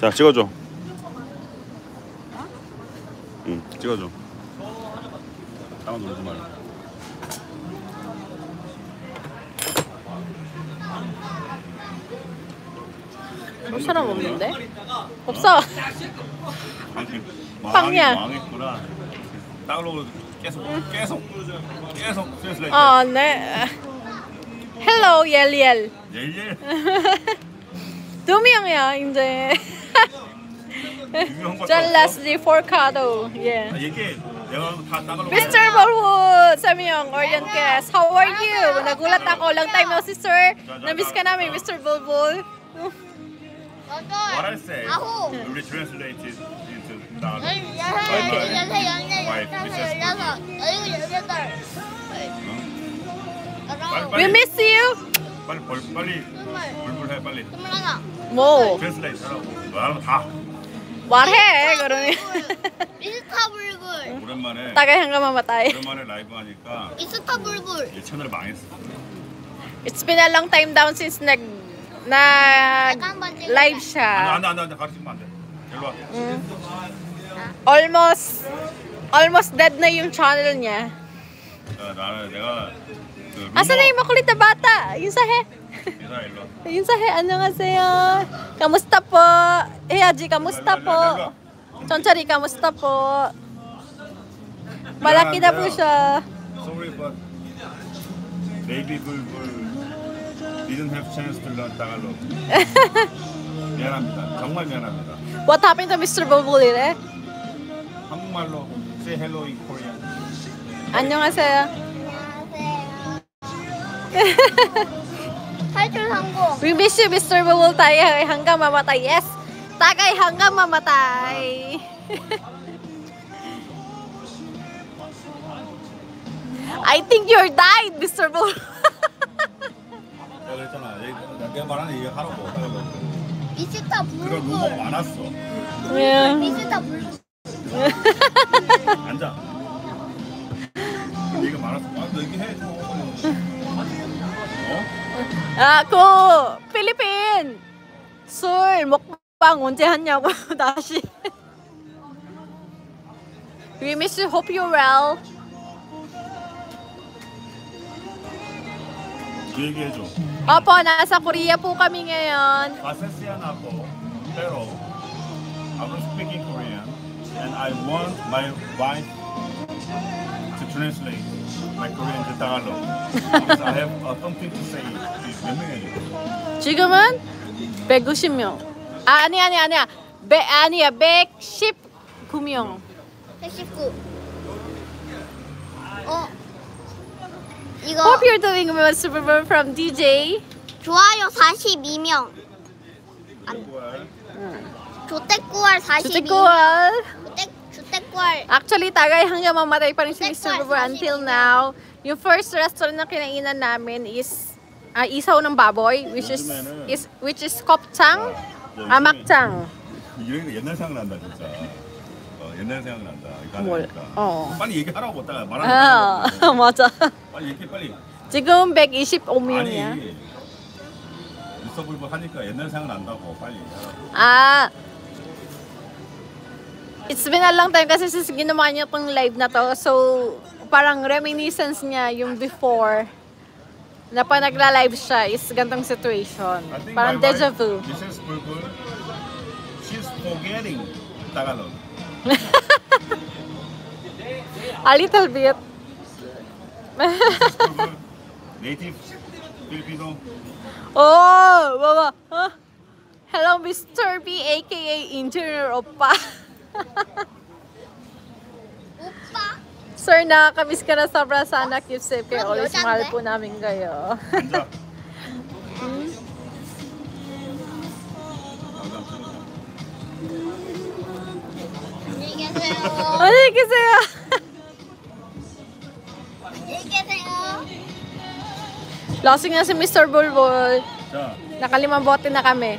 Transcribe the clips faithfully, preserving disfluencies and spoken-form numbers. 자, 찍어줘. 응, 찍어줘. 나만 놀지 말고. 볼 사람 없는데? 없어. 방향. 나로 계속 계속 계속 계속. 아 네. Hello 옐리엘. 옐리엘. 두 명이야 이제. 잘라스디 포카도. 예. 이게 내가 다 나가려고. 미스터 Bulbul, Samyong, Korean guest. How are you? Nagulat ako lang time no sister. Namiss ka namin 미스터 Bulbul. What I say, we translate it into Tagalog. We miss you. 빨리 빨리 불불해 빨리. 뭐? Translate 하라고. 말하면 다. 말해 그러니. 미스터 불불. 오랜만에. 따가 한가만 봤다. 오랜만에 라이브 하니까. 미스터 불불. 이 채널 망했어. It's been a long time down since nag. 나 live siya. 안돼 안돼 안돼 가르치면 안돼. 일로 와. Almost almost dead na yung channel niya. 나는 내가 아싸 na yung makulit na bata. Yung sahe. Yung sahe. 안녕하세요. Kamusta po? Heyaji kamusta po? Chonchari kamusta po? Malaki na po siya. Sorry but baby Bulbul. Didn't have chance to learn Tagalog. 미안합니다. 정말 미안합니다. What happened to 미스터 Bulbul이래? 한국말로 say hello in Korean. 안녕하세요. 안녕하세요. 탈출 성공. We miss you, 미스터 Bulbul. Tagay hanggang mamatay. Yes. Tagay hanggang mamatay. I think you're died, 미스터 Bulbul. 그랬잖아. 내가 말하는 얘기 하라고. 미스터 불불. 그럼 너무 많았어. 예. 미스터 불불. 앉아. 얘가 많았어. 아, 너 얘기해. 어? 아, 그 필리핀 술 먹방 언제 하냐고 다시. We miss you. Hope you're well. 얘기해줘. Opo, nasa Korea po kami ngayon. Pasensya na po, pero I'm not speaking Korean and I want my wife to translate my Korean to Tagalog because I have something to say. 지금은 백구십 명. 아, 아니, 아니, 아니야. 백, 아니야, 백십구 명. 백십구. 어. 이거 Hope you're doing well, Super Bowl from 디제이. 좋아요 사십이 명. 조태꾸알 사십이 명. 조태꾸알. Actually, tagay hanggang mamatay pa rin si Super Bowl until now. Yung first restaurant na kinainan namin is uh, isaw ng baboy, which is, is which is kopchang, amakchang. 옛날 생각난다 진짜. 옛날 생각난다. 뭘? 어. 빨리 얘기하라고 못하다 말하는. 맞아. 빨리 얘기 빨리. 지금 백이십오 명이야. 아니, 미스터 불불 하니까 옛날 생각난다고 빨리. 얘기하라고. 아. It's been a long time kasi ginawa niya pang live na to. So parang reminiscence niya yung before na pa nagla-live siya is gantong situation. Parang deja vu. 미세스 불불 she's forgetting Tagalog. A little bit. Native Filipino. Oh, baba. Huh? Hello, Mister B, aka Engineer Oppa. Oppa. Sir, nakakamiss ka na sobra. Sana keep safe kayo. Always mahal po namin kayo. 안녕히 계세요. 안녕히 계세요. Lasing na si 미스터 Bulbul. 자. Nakalimang bote na kami.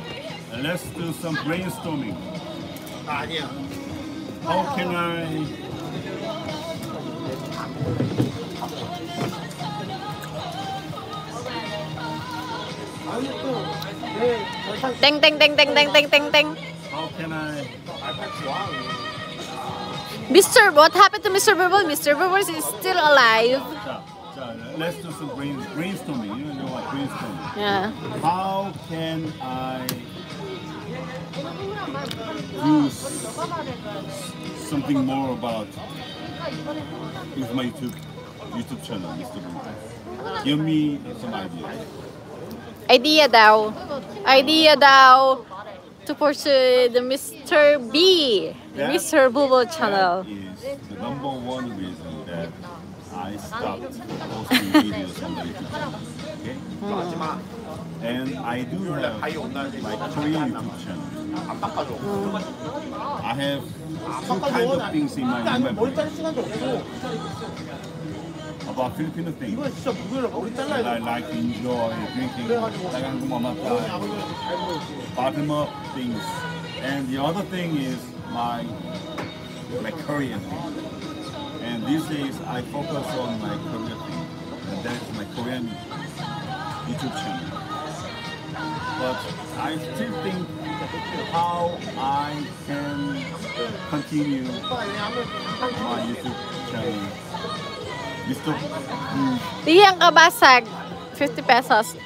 Let's do some brainstorming. Ah, yeah. How can I... Ding, ding, ding, ding, ding, ding, ding, ding. How can I? Mister, what happened to Mister BulBul? Mister BulBul is still alive. Let's do some brainstorming. You know what brainstorming? Yeah. How can I use something more about with my YouTube YouTube channel, Mister BulBul? Give me some ideas. Idea daw. Idea daw. To pursue the Mister B, that, Mister BulBul channel. That is the number one reason that I stopped posting videos on YouTube channel. Okay? Mm. And I do have my Korean YouTube channel. Mm. I have two kinds of things in my memory about Filipino things that I like to enjoy, drinking, like bottom up things. And the other thing is my, my Korean thing. And these days I focus on my Korean thing. And that is my Korean YouTube channel. But I still think how I can continue my YouTube channel. Diyang kabasag, fifty pesos.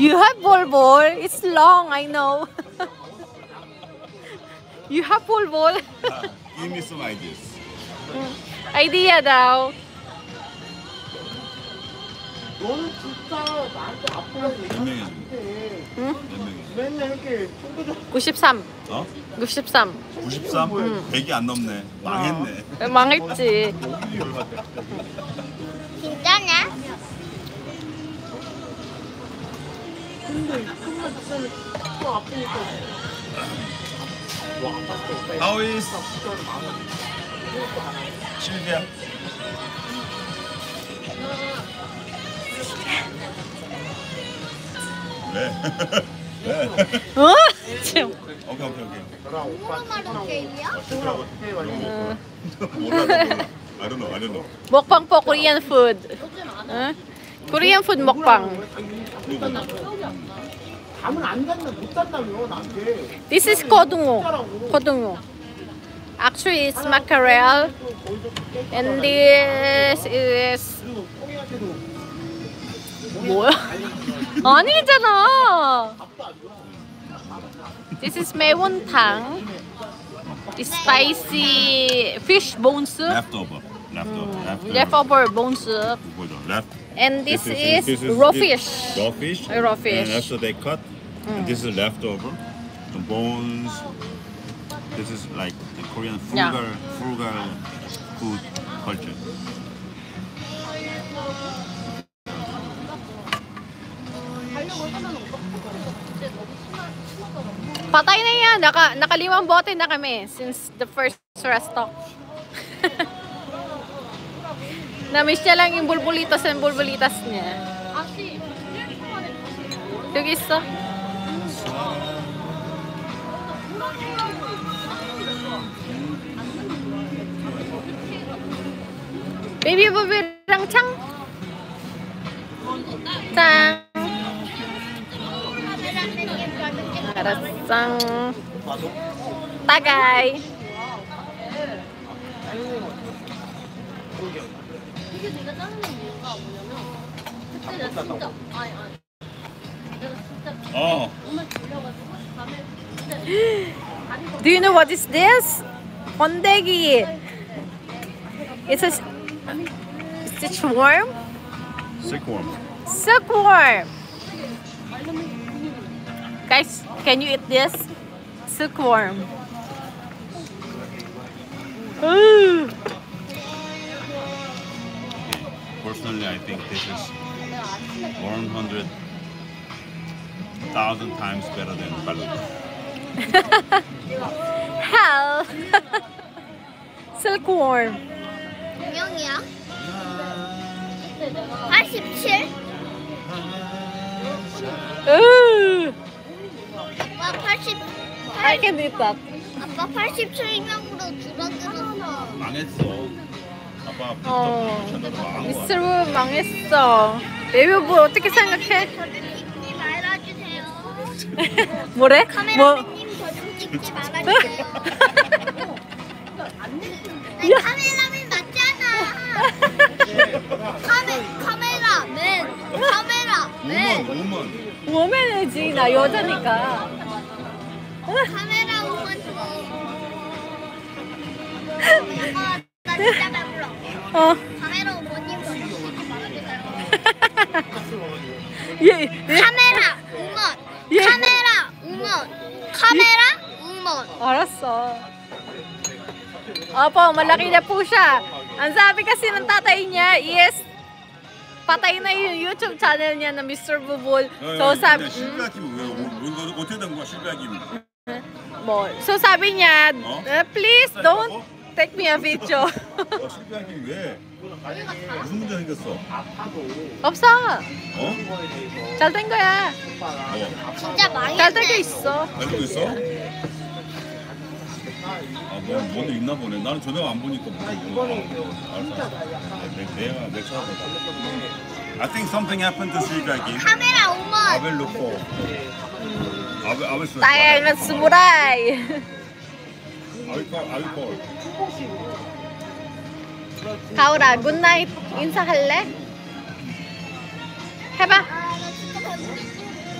You have BulBul. It's long, I know. You have BulBul. uh, give me some ideas. Idea daw. Hmm? 구십삼. 어? 구십삼. 구십삼? 음. 백이 안 넘네. 망했네. 어. 망했지. 진짜냐? How is Sylvia? 네. 어? 지금 오케이 오케이 오케이. 한국말로 게임이야? I don't know. I don't know. 먹방 for Korean food. 응? Korean food 먹방. 아무나 안 간다 못 간다며 나한테. This is 고등어. 고등어. Actually it's mackerel. And this is 뭐야? 아니잖아. This is 매운탕. Spicy fish bone soup. Leftover. Leftover. Mm. Leftover. Leftover bone soup. Left. And this, this is, is, this is raw fish. Raw fish. Raw fish. And after they cut, mm. and this is leftover. The bones. This is like the Korean frugal, yeah. frugal food culture. Patay na yan. Naka, nakalimang bote na kami since the first rest talk. Na-miss niya lang yung bulbulitas and bulbulitas niya. Tugis to. Baby bubirang chang. Chang. Karasang tagay. Oh. Do you know what is this? Kondegi. It's a stitchworm. Silkworm. Silkworm. Guys, can you eat this? Silkworm. Ooh. Personally, I think this is one hundred thousand times better than bulbul. Hell! Silkworm. 영이야? eighty-seven. Ooh. I can eat that. 아빠 eighty-seven 명으로 줄어들었어. 망했어. 아빠 Mister Wu 망했어. 레이브 뭐 어떻게 생각해? 찍지 말아주세요. 뭐래? 카메라맨님 저 좀 찍지 말아주세요. 난 카메라맨 맞잖아. 카메, 카메라맨. 카메라맨. 우먼. 우먼이지. 나 여자니까. 카메라 우먼 줘. 나 진짜 배불러. 어. 카메라 우먼님 저 좀 찍지 말아주세요. 예, 예. 카메라 우먼. 예. 카메라 우먼. 카메라 우먼. 알았어. Opo, malaki na po siya. Ang sabi kasi ng tatay niya is patay na yung YouTube channel niya na Mister Bubul. So sabi, Sylvia Kim, 어떻게 된 거야, Sylvia Kim? 뭐, so sabi niya, please don't take me a video. Sylvia Kim 왜? 무슨 문제 생겼어? 없어. 어? 잘 된 거야. 어. 진짜 많이 잘 되게 있어. 잘 되고 있어? 아, 뭐, 뭔데 있나 보네. 나는 전혀 안 보니까 모르겠네. 알았어. 내가 내 차가 I think something happened to Sylvia Kim. 카메라 오먼. I will look for. I will, I will. 다양한 스무라이. I will call. I will call. 가오라 굿나잇 인사할래? 해봐.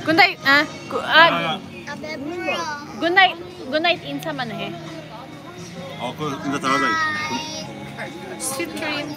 굿나잇. 아, 구, 아, 아 배불러. 굿나잇. 굿나잇 인사만 해. 어, 그 인사 잘하자. 스트림.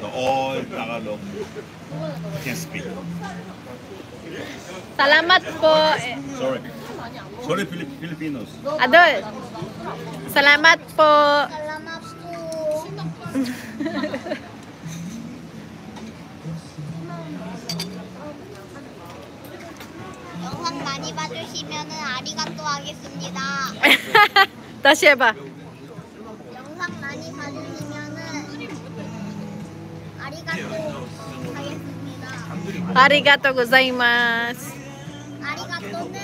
the old Tagalog. I can't speak. Salamat po. Sorry. Sorry, Filipinos. Adol. Salamat po. Salamat po. 영상 많이 봐주시면은 아리가또 하겠습니다. 다시 해봐. 영상 많이 봐주시면은 아리가또 하겠습니다. 아리가또 고자이마스. 아리가또는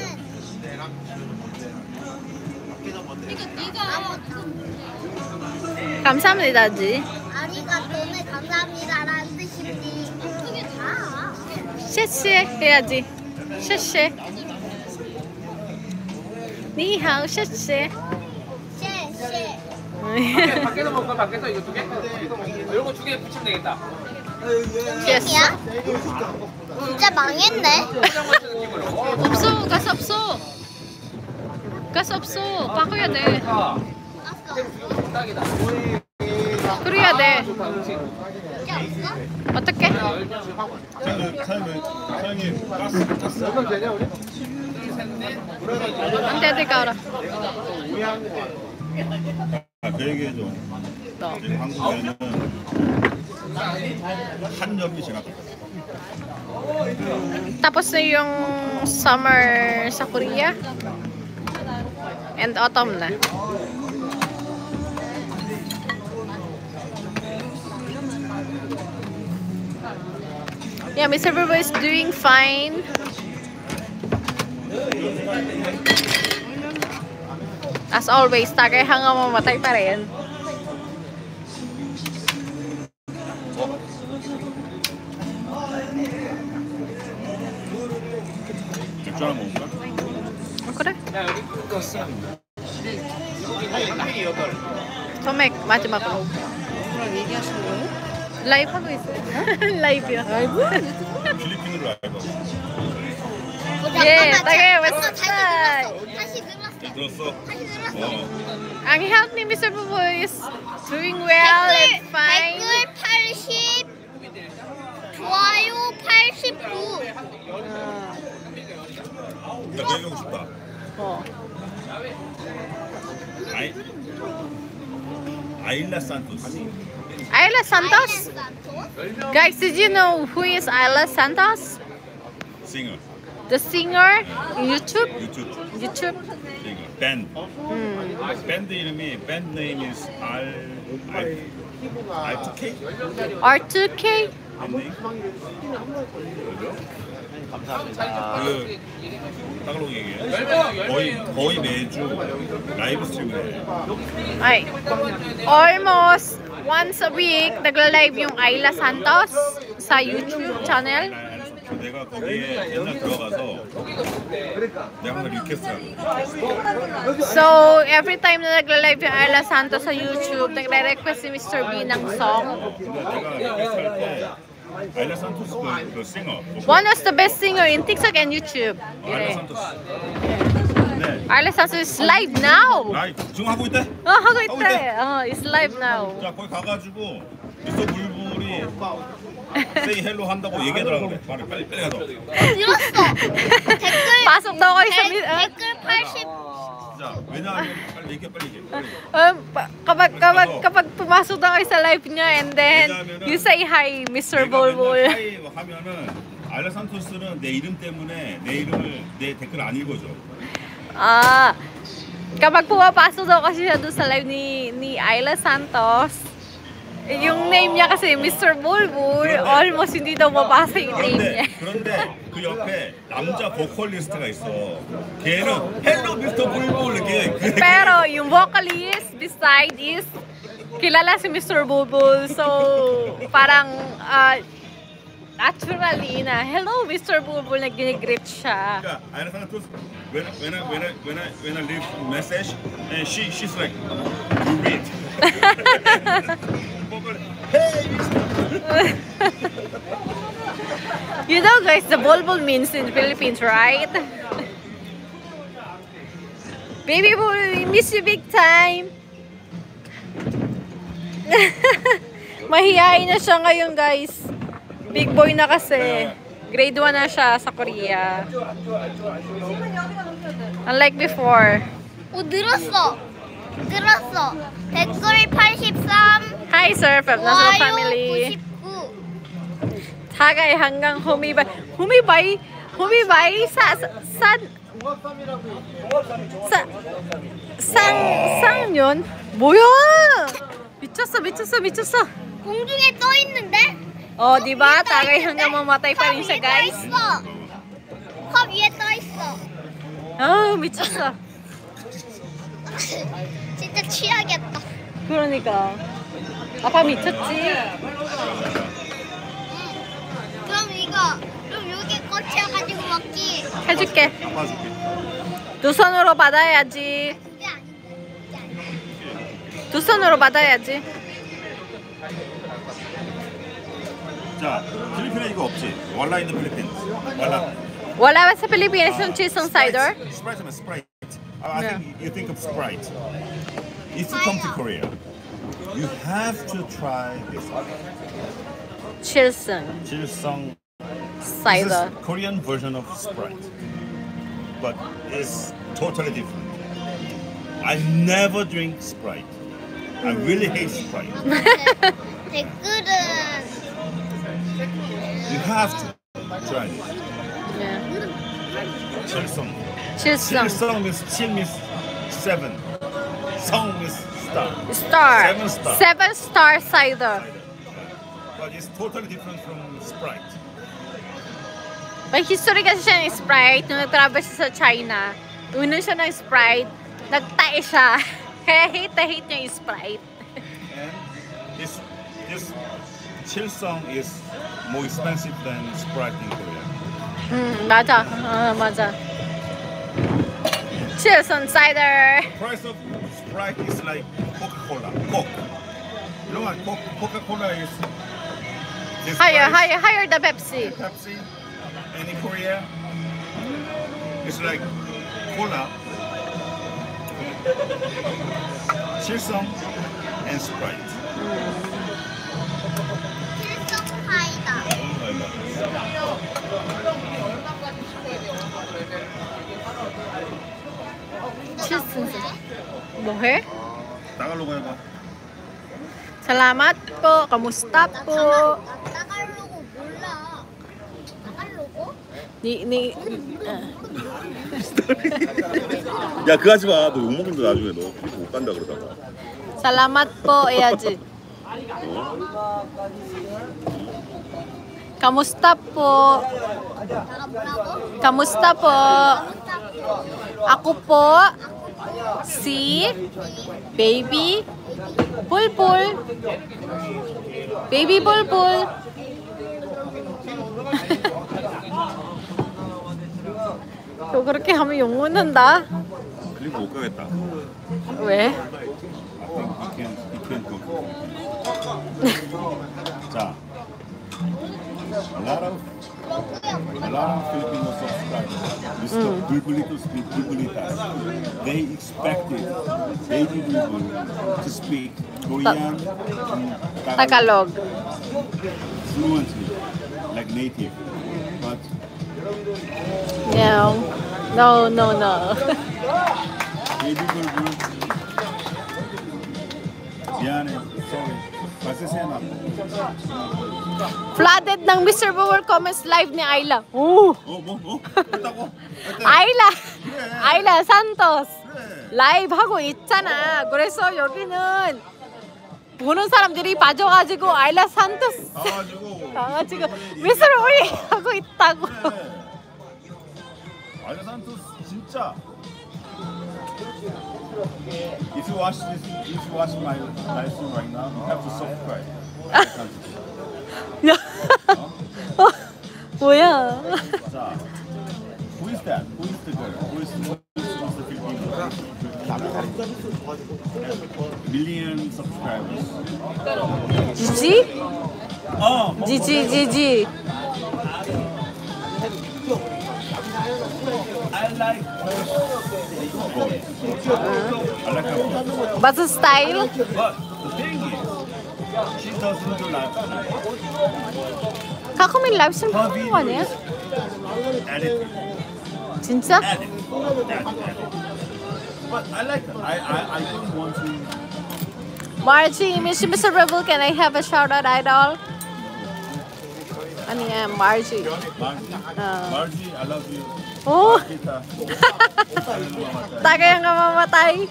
감사합니다지. 아리가또는 감사합니다라는 뜻인지 어떻게 다. 셰셰 해야지. 셰셰. 니하오 셰셰. 셰셰. 밖에서 먹을까? 밖에서 이거 두 개? 이거 두 개 붙이면 되겠다. 셰셰야? 진짜 망했네. 없어. 가스 없어. 가스 없어. 바꿔야 돼. 그래야 돼. 어떻게? 안돼 안돼 가라. 그 얘기해 줘. 한국에는 한여름이 지났다. Tapos na yung summer sa Korea and autumn na. Yeah, Mister BulBul is doing fine. As always, tagay hanggang mamatay pa rin. Oh, 그래? 토맥 마지막으로. 라이브 하고 있어요. 라이브요. 라이브? 필리핀으로 라이브. 예, 다게 웨스트사이드. 다시 들었어. 다시 들었어. I'm healthy, Mister BulBul is doing well and fine. 댓글 팔십, 좋아요 팔십구. 나 배우고 싶다. 어. 아이, 아일라 산토스. Ayla Santos? Guys, did you know who is Ayla Santos? Singer. The singer in YouTube? YouTube. YouTube. Singer. Band. Mm. Band name, band name is R two K. R two K? 감사합니다. 그 따글로그 얘기예요. 거의 거의 매주 라이브 스트림을 해요. 아이. Almost once a week nagla-live yung Ayla Santos sa YouTube channel. 내가 거기에 맨날 들어가서 내가 항상 리퀘스트야. So every time na nagla-live yung Ayla Santos sa YouTube, nagre-request si Mister B ng song. 내가 리퀘스트할 때 Ayla Santos, the, the singer. One of the best singer in TikTok and YouTube. Ayla Santos. Ayla Santos is live now. Live. 지금 하고 있대? 어, 하고 있대. 어, it's live now. 자, 거기 가가지고 미스터 불불이 say hello 한다고 얘기하더라고. 빨리 빨리 빨리 가서. 들었어. 댓글. 봤어. 너가 있어. 댓글 팔십. Um, kapag, kapag, kapag pumasok na kayo sa live niya and then you say hi Mister BulBul. Ah, kapag pumapasok daw kasi siya doon sa live ni, ni Ayla Santos, yung name niya kasi Mister BulBul, almost hindi daw mapasa yung name niya. 그 옆에 남자 보컬리스트가 있어. 걔는 헬로 미스터 불불 이렇게. Pero yung vocalist beside is kilala si Mister BulBul. So parang uh, naturally na hello Mister BulBul na ginigreet siya. Yeah, I understand too. When when I when I when I when I leave message and she she's like you read. Hey Mister You know guys, the bulbul means in the Philippines, right? Baby Bulbul, we miss you big time! Mahihain na siya ngayon guys. Big boy na kasi. Grade one na siya sa Korea. Unlike before. Oh, 들었어! 들었어! 댓글 팔십삼! Hi sir, from National Family. Tagay hanggang humibay, humibay, humibay sa sa sa sang sang yun? 뭐야? 미쳤어, 미쳤어, 미쳤어. 공중에 떠 있는데? 어, 디바 tagay hanggang mamatay pa rin siya, guys. 컵 위에 떠 있어. 아, 미쳤어. 진짜 취하겠다. 그러니까. 아빠 미쳤지. 그럼 여기 꺼쳐가지고 먹기 해줄게. 두 손으로 받아야지. 두 손으로 받아야지. 자, 필리핀에 이거 없지? 월라 있는 필리핀. 월라. 월라 와서 필리핀에서 Chilsung cider. Sprite, Sprite. I think you think of Sprite. If you come to Korea, you have to try this one. Chilsung. Chilsung. Cider. This is Korean version of Sprite, but it's totally different. I never drink Sprite. I really hate Sprite. You have to try it. Yeah. Chilsung. Chilsung. Chilsung is Chil is seven. Song is star. Star. Seven star. Seven star cider. But it's totally different from Sprite. May history kasi siya ng Sprite nung nag-travel siya sa China. Uno siya ng Sprite, nagtae siya. Kaya hate na hate niya yung Sprite. And this, this Chilsung is more expensive than Sprite in Korea. Hmm, 맞아. Uh, 맞아. Chilsung cider. The price of Sprite is like Coca-Cola. Coke. You know what? Coca-Cola is... Higher, higher, higher than Pepsi. Pepsi. And in Korea, it's like cola, Chilsung, and Sprite. Chilsung. What? Tagalog. Salamat po. Kamusta po? 니, 니, 야, 그거 하지 마. 너 욕먹는다, 나중에 너. 못 간다 그러다가. Salamat po, 해야지. Kamusta po? Kamusta po? Ako po, si Baby Bulbul. Baby Bulbul. 또 그렇게 하면 욕 먹는다. 그리고 못 가겠다. 왜? 자, a lot of a lot of Filipino subscribers, Mister Bulbulito speak Bulbulitas. They expected Baby Bulbul to speak Korean and Tagalog fluently, like native, but. No, no, no, no. Baby Bulbul. Diane, sorry. Pasensya na. Flooded ng Mister Bulbul comments live ni Ayla. Oh, oh, oh. Ayla, Ayla Santos. Live 하고 있잖아. 그래서 여기는 보는 사람들이 빠져가지고 아일라 산토스 가가지고 미스를 올리고 있다고. 아일라 산토스 진짜. If you watch this, if you watch my live stream right now, you have to subscribe. 야, 뭐야? Who is that? Who is the girl? Who is the Filipino? Million subscribers. Gigi? Oh, Gigi, Gigi. I like her. But the style? But the thing is, she doesn't do live stream. How come in live stream? Edit. 진짜? Edit. But I like that. I, I, I don't want to... Margie, Mister Rebel, can I have a shout-out idol? I mean, I'm Margie. Margie, uh. Margie, I love you. Oh! Takayang ka mamatay.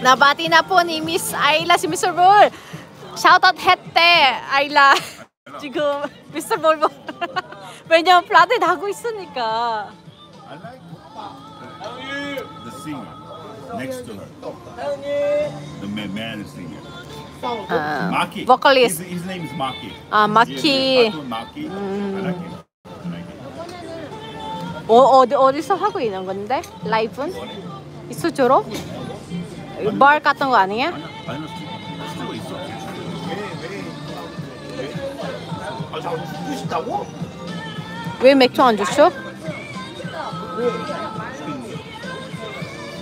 Nabati na po ni Miss Ayla, si Mister Bull. Shout-out hette, Ayla. 지금 Mister Bulbul. 왜냐면 플라데 하고 있으니까. I like the singer next to her. The man is singer. Uh, Maki. Vocalist. His, his name is Maki. Ah, Maki. Maki. I like him. 어 어디 어디서 하고 있는 건데? 라이브는? 있어 저러? bar 같은 거 아니야? 왜 맥주 안 줬어?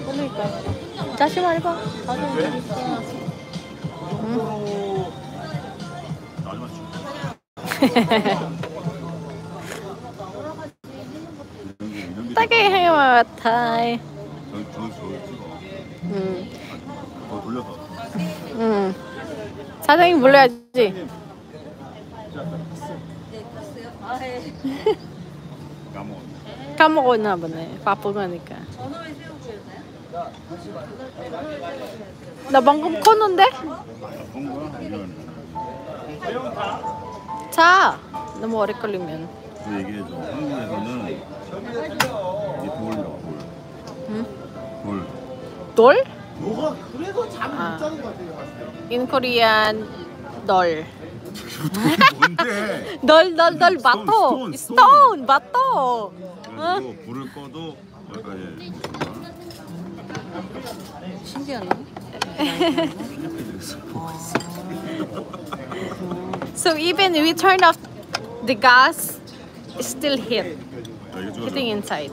그러니까 다시 말해봐. 응. 딱히 해와 타이. 응. 응. 사장님 불러야지. 까먹었나 보네. 바쁘니까. 나 방금 컸는데? 자, 너무 오래 걸리면. 얘기해줘. 한국에서는 이게 돌이야, 돌. 응? 돌. 돌? 너가 그래서 잠을 못 자는 것 같아요. In Korean, 널. 뭔데? 널, 널, 널 맞토. 스톤 맞토. 응? 불을 꺼도 여기까지. 신기하네. So even we turn off the gas, it's still hit. Hitting inside.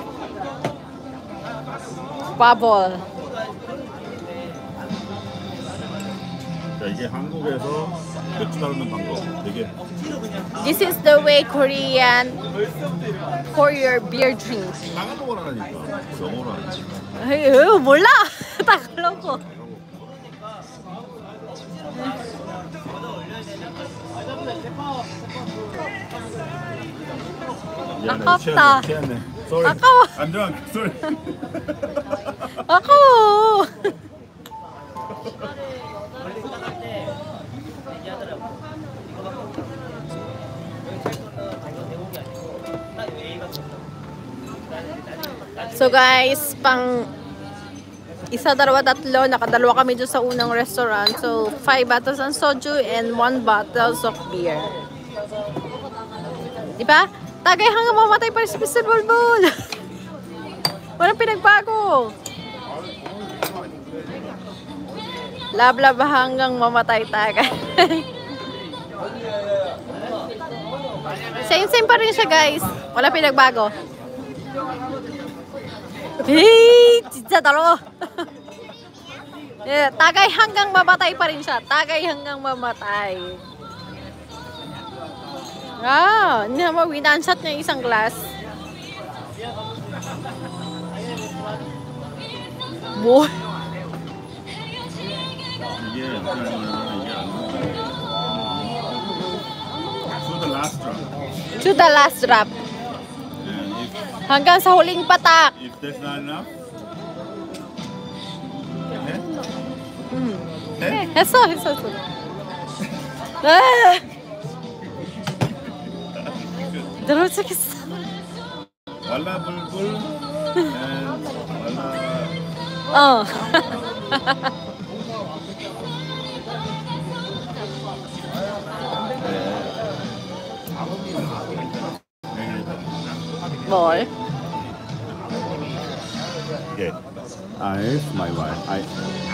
Bubble. This is the way Korean for your beer drink. 에휴, 몰라. 다 그러고. 아깝다. 아까워. I'm drunk. Sorry. 아까워. So guys, pang isa, dalawa, tatlo, nakadalawa kami doon sa unang restaurant. So, five bottles ng soju and one bottles of beer. Diba? Tagay hanggang mamatay para si Mister Bulbul. Walang pinagbago. Lablab hanggang mamatay tagay. Same-same pa rin siya guys. Walang pinagbago. Hey, 진짜 달어. 예, tagay hanggang mamatay pa rin siya. Tagay hanggang mamatay. Ah, hindi mo winansat niya isang glass. Boy. To the last drop. To the last drop. Hanggang sa huling patak. If there's not enough. Mm. Eh, eso, eso, eso. Ah! Wala bulbul. And wala. Oh. Boy. Okay. I asked my wife. I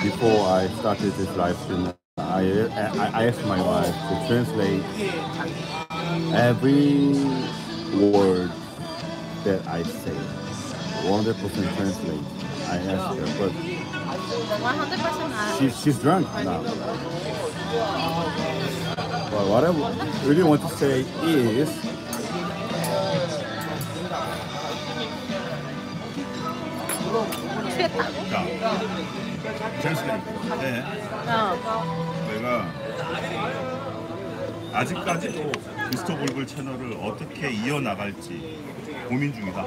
before I started this live stream, I, I asked my wife to translate every word that I say. one hundred percent translate. I asked her, but she, she's drunk now. But what I really want to say is, translate. 네. 내가 아직까지도 미스터 볼볼 채널을 어떻게 이어나갈지 고민 중이다.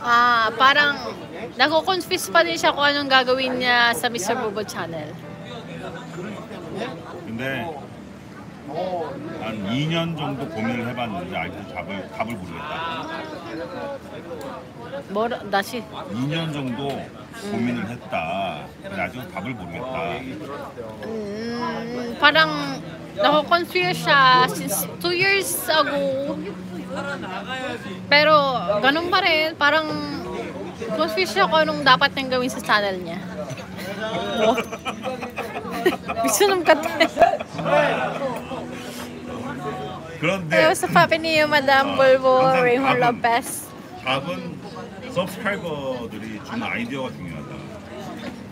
아, parang nako-confuse pa din siya kung anong gagawin niya sa 미스터 볼볼 채널. 근데 한 이 년 정도 고민을 해봤는데 아직도 답을 답을 모르겠다. 뭐 다시? 이 년 정도 고민을 했다. 근데 아직도 답을 모르겠다. 음, parang nako confused siya since two years ago. Pero ganun pa rin, parang confused siya kung anong dapat niyang gawin sa channel niya. 미친놈 같아. 그런데 파페니요 마담 볼보 레이홀 로페스 답은 subscriber들이 준 아이디어가 중요하다.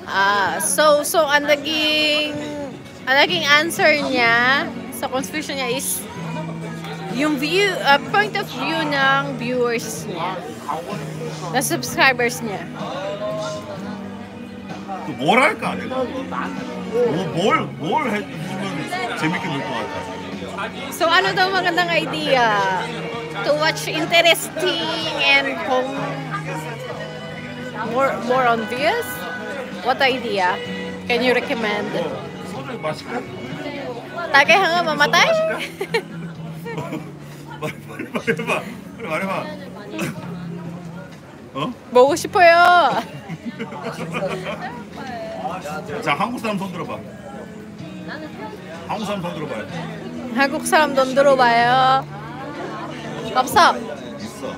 아, so so ang naging ang naging answer niya sa confusion niya is yung view, uh, point of view ng viewers niya, ng subscribers niya. 또 뭘 할까 내가? 뭘 뭘 해주면 재밌게 볼 것 같아. So ano daw magandang idea to watch interesting and home more more on views? What idea can you recommend? Tagay hanggang mamatay? 말해봐 말해봐 어? 보고 싶어요. 자 한국 사람 손 들어봐. 한국 사람 손 들어봐요. 한국 사람 손 들어봐요. 밥상 있어.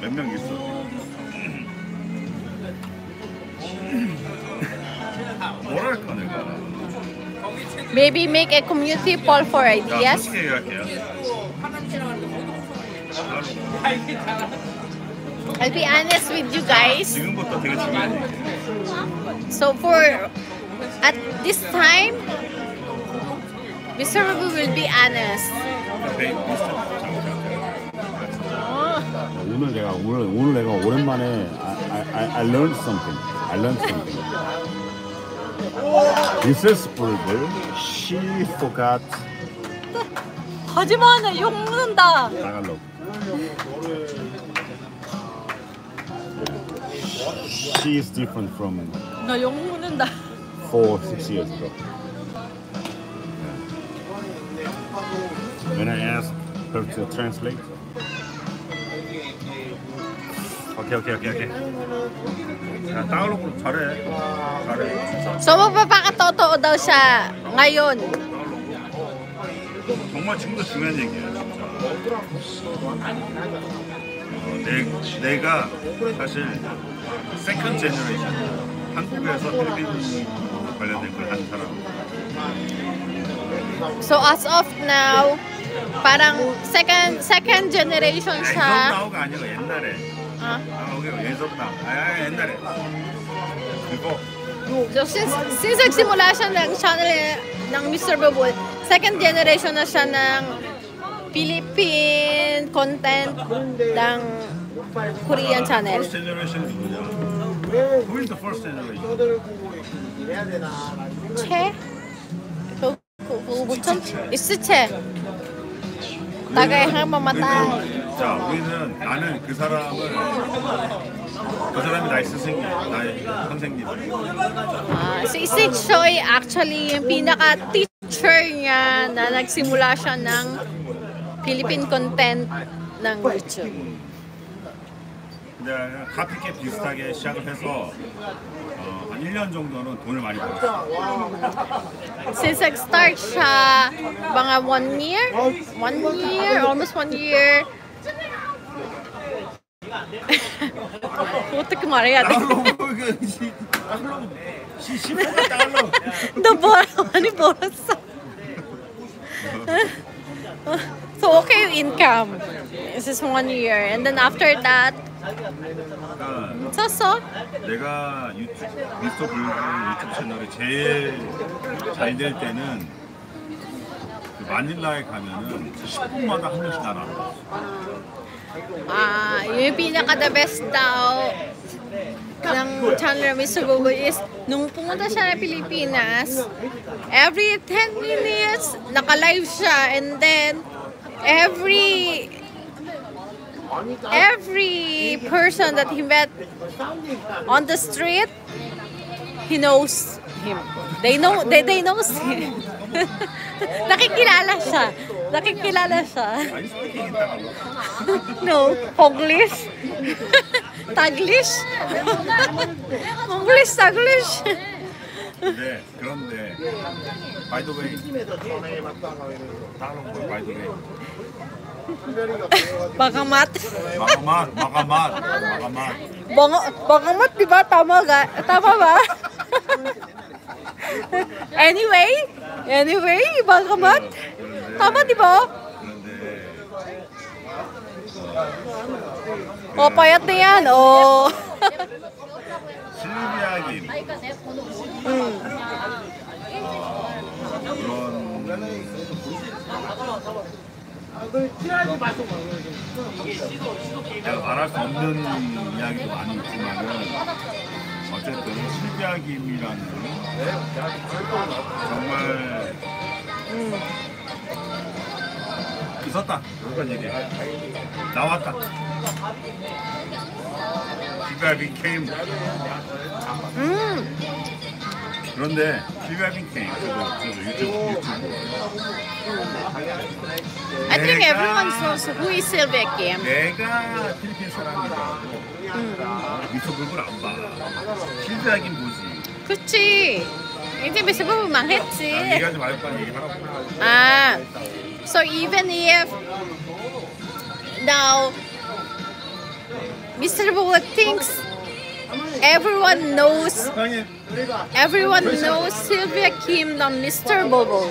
몇 명 있어? 뭐랄까 내가. Maybe make a community poll for ideas. I'll be honest with you guys. So for at this time, Mister Bulbul will be honest. 오늘 내가 오늘 오늘 내가 오랜만에 I I learned something. I learned something. Missus Bulbul, she forgot. 거짓말하네, 욕 먹는다. 나갈로. She is different from. 나 욕 먹는다. Four, six years ago. When I asked her to translate. Okay, okay, okay, okay. So, magpapakatotoo daw siya ngayon. 정말 지금도 중요한 얘기예요, 진짜. 어, 내, 내가 사실 세컨드 제너레이션 한국에서 텔레비전 관련된 걸 한 사람. So, as of now, parang second second generation siya. 나오가 아니고 옛날에. Uh, so since since nagsimula siya ng channel ng Mister Bulbul, second generation na siya ng Philippine content ng Korean channel. First generation niya. Who is the first generation? Che? So, buton ische. 다가의 한 번만 따. 자, 우리는 나는 그 사람을 그 사람이 나의 스승이 나의 선생님. 아, si Sik Choi actually yung pinaka teacher niya na nagsimula siya ng Philippine content ng YouTube. 근데 카피캣 비슷하게 시작을 해서 어, 한 일 년 정도는 돈을 많이 벌었어요. Since I start siya, mga one year, one year, almost one year. 어떻게 말해야 돼? 너 벌, 많이 벌었어. So okay yung income. This is one year, and then after that. 썼어? 내가 유튜브 미스터 블루 유튜브 채널이 제일 잘 될 때는 마닐라에 가면은 십 분마다 한 명씩 날아와. 아, yung pinaka the best daw ng channel Mister Bulbul is nung pumunta siya ng Pilipinas, every ten minutes naka-live siya, and then every Every person that he met on the street, he knows him. They know, they they knows him. Nakikilala siya. Nakikilala siya. No, Ponglish. Taglish. Ponglish, Taglish. 네, 그런데 by the way, 다른 거 by the way. Bagamat Bagamat Bagamat Bagamat Bagamat diba? Tama ga? Tama ba? Anyway Anyway Bagamat Tama diba? Oh, payat na yan. Oh, Sylvia Kim. Hmm. 제가 말할 수 없는 이야기도 많이 있지만 어쨌든 실비아 김이라는 정말 있었다 그런 얘기 나왔다 실비아 김 came 음. 그런데 실비아 김 came 그래서 유튜브 유튜브 I think everyone knows who is Sylvia Kim. 내가 필리핀 사람이다. 미스터 불불 안 봐. 실비아 김 보지. 그렇지. 이제 미스터 불불 망했지. 얘가 좀 알고 간 얘기하라고. 아, so even if now Mister Bulbul thinks Everyone knows everyone knows Sylvia Kim, not Mister BulBul.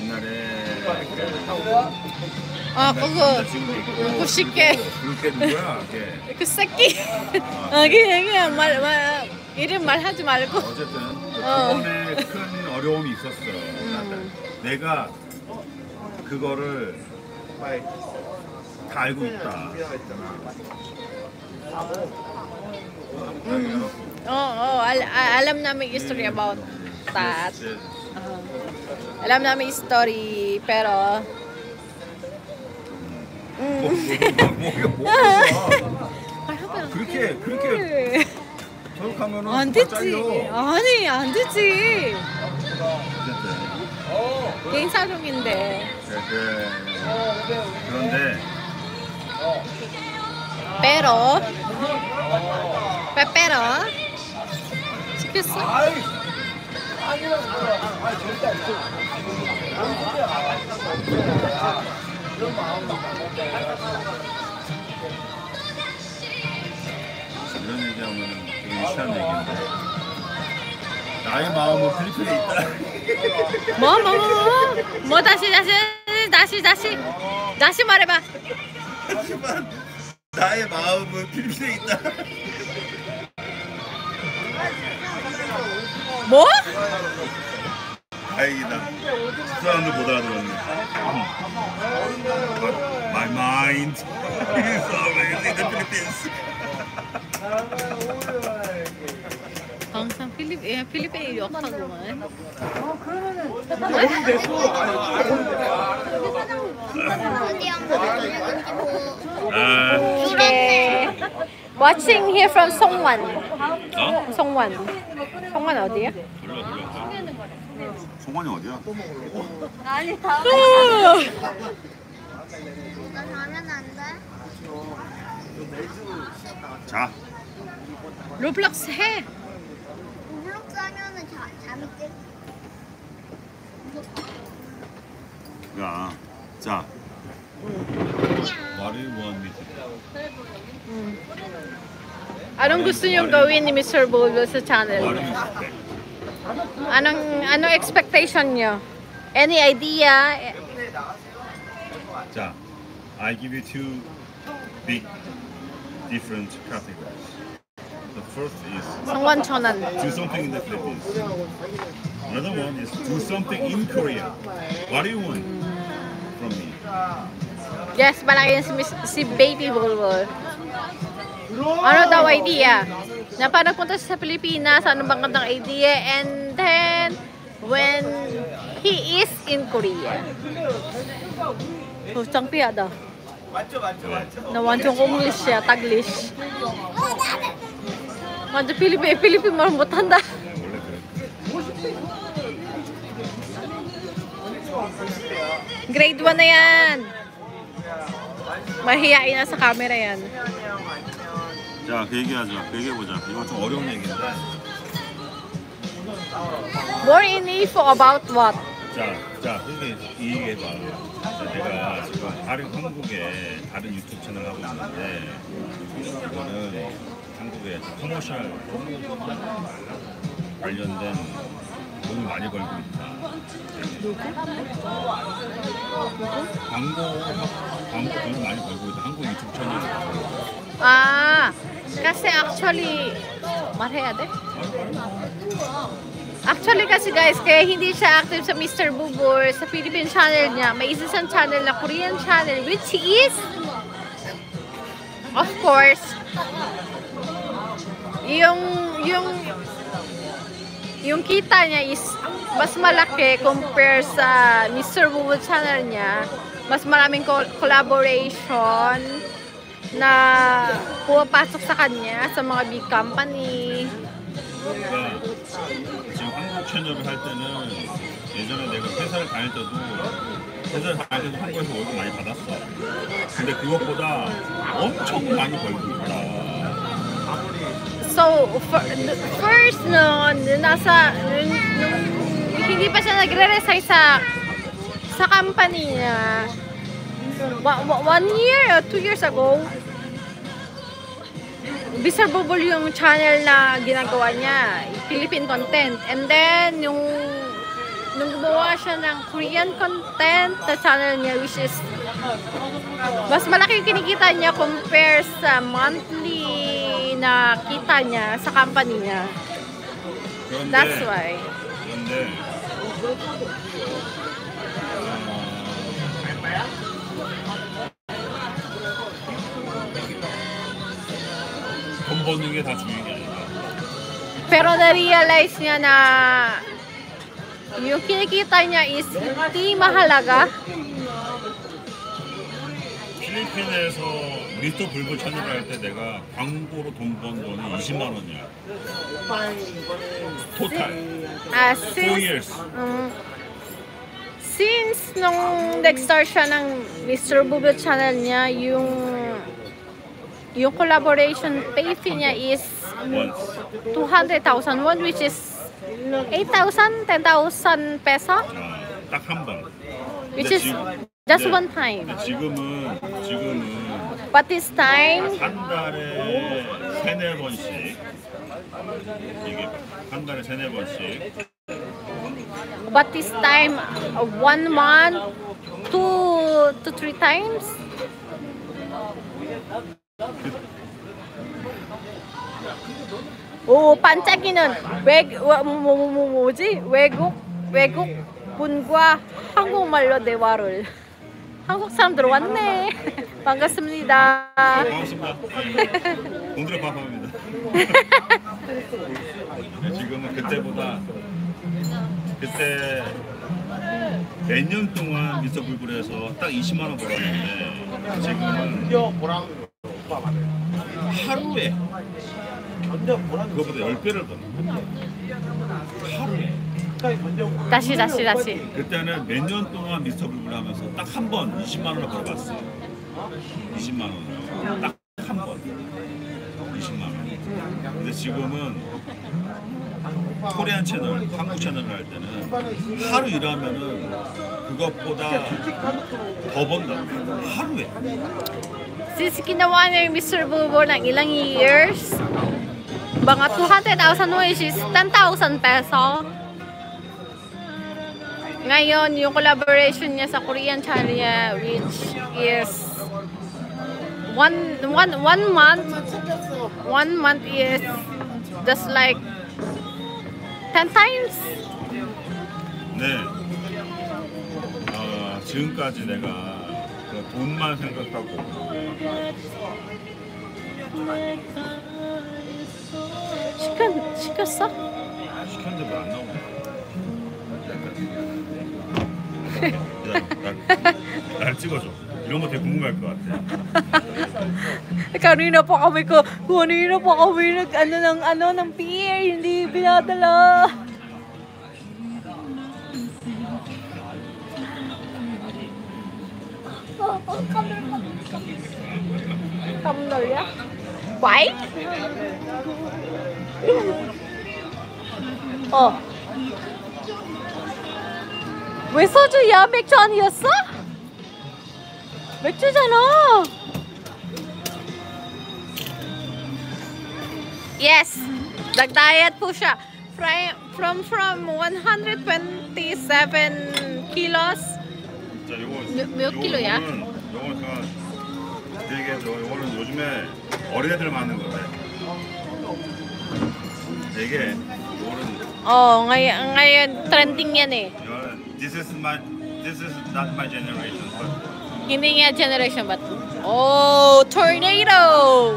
옛날에 아 그거 곱씹게 그렇게 누구야? 그 새끼 그냥 말 말 이름 말하지 말고. 어쨌든 그번에 큰 어려움이 있었어요. 내가 그거를 다 알고 있다. 음. 어, 어, 알, alam namin history about that. Uh, alam namin history, pero 음. 그렇게 그렇게 저렇게 안 되지. 아니, 안 되지. 개인 사정인데. 그래. 그런데. 빼러. 빼 빼러. 시켰어? 이런 얘기하면 되게 시한 얘기인데. 나의 마음은 필리핀에 있다. 뭐? 뭐? 뭐? 뭐? 뭐? 다시 다시 다시 다시 다시 말해봐. 하지만 나의 마음은 필리핀에 있다. 뭐? 다행이다. 사람들 못 알아들었네. My mind is always in the Philippines. 항상 필리, 예, 필리핀이 역하구만. 어, 그러면은. 네. Watching here from 송원. 어? 송원. 송원 어디야? 송원이 어디야? 아니, 다음에. 이거 가면 안 돼? 자. 로블록스 해. 야, 자. 말이 뭐하니? Anong gusto niyong gawin ni Mister BulBul sa channel? Anong anong expectation niyo? Any idea? 자, I give you two big different categories. The first is do something in the Philippines. Another one is do something in Korea. What do you want from me? Yes, malaki si, si Baby BulBul. Ano daw idea? Na paano punta sa Pilipinas, ano bang kandang idea? And then, when he is in Korea. Gustang piya daw. Nawantong English siya, Taglish. 맞아, 필리핀, 필리핀 말 못한다. Grade one na yan. Mahihiyain na sa camera yan. 자, 그 얘기하자. 그 얘기해보자. 이거 좀 어려운 얘기인데. More in info about what? 자, 자, 근데 이 얘기해봐. 내가 지금 다른 한국에 다른 유튜브 채널 하고 있는데 이거는 한국에 커머셜 관련된 돈을 많이 걸고 있다. 광고, 광고 돈을 많이 걸고 있다. 한국 유튜브 채널에. 아, kasi actually 말해야 돼? Actually kasi guys, kaya hindi siya active sa Mister BulBul sa Philippine channel niya. May isa siyang channel na Korean channel which is of course yung yung yung kita niya is mas malaki compare sa Mister BulBul channel niya mas maraming collaboration na pumapasok sa kanya sa mga big company. 지금 한국 편집을 할 때는 예전에 내가 회사를 다닐 때도 회사를 다닐 때도 한국에서 월급 많이 받았어. 근데 그것보다 엄청 많이 벌고 있다. So first noon, nasa nung hindi pa siya nagre-resign sa sa company niya. One year or two years ago, Mister BulBul yung channel na ginagawa niya, Philippine content. And then yung nung gumawa siya ng Korean content sa channel niya, which is mas malaki yung kinikita niya compare sa monthly na kita niya sa company niya. 그런데, that's why. 그런데, 돈 버는 게 다 중요한 게 아니라. Pero na-realize niya na yung kinikita niya is hindi mahalaga. 필리핀에서 미스터 불불 채널 할 때 내가 광고로 돈 번 돈이 이십만 원이야. 토탈. 아, since um, since nung nag-start siya ng Mister BulBul channel niya, yung yung collaboration pay fee niya is um, two hundred thousand won, which is eight thousand, ten thousand peso. 아, 딱 한 번. Which is just one time. 지금은 지금은. But this time. 한 달에 세네 번씩. 이게 한 달에 세네 번씩. But this time, one month, two to three times. 오 반짝이는 외 뭐지 외국 외국 분과 한국말로 대화를 한국 사람들 왔네. 반갑습니다. 반갑습니다. 오늘의 밥입니다. 지금은 그때보다 그때 몇 년 동안 미스터 불불에서 딱 이십만 원 벌었는데 지금은 하루에 그거보다 열 배를 버는 하루에. 다시 다시 다시 그때는 몇 년 동안 미스터 불불 하면서 딱 한 번 이십만 원을 벌어봤어. 이십만 원을 딱 한 번 이십만 원. 근데 지금은 코리안 채널, 한국 채널을 할 때는 하루 일하면은 그것보다 더 번다. 하루에. Since ginawa niya yung Mister BulBul ng ilang years, mga two hundred thousand which is ten thousand peso. Ngayon, yung collaboration niya sa Korean channel niya, which is one, one, one month, one month is just like ten times. 네, 어, 지금까지 내가 그 돈만 생각하고 시켰, 시켰어? 시켰는데 왜 안 나오냐? 날 찍어줘. 이런 거 되게 궁금할 것 같아. Kanina po kami ko, kanina po kami nag ano ng ano ng pier, hindi pinadala. Kamdolya? Why? Oh. 왜 소주야? 맥주 아니었어? 맥주잖아. Yes. Nag-diet po siya. From from one hundred twenty-seven kilos. 몇 킬로야? 이게 저 이거는 요즘에 어린애들 많은 거래. 이게 이거는 어, ngayon ngayon trending yan eh. This is my, this is not my generation, but. Hindi nga generation, but. Oh, tornado!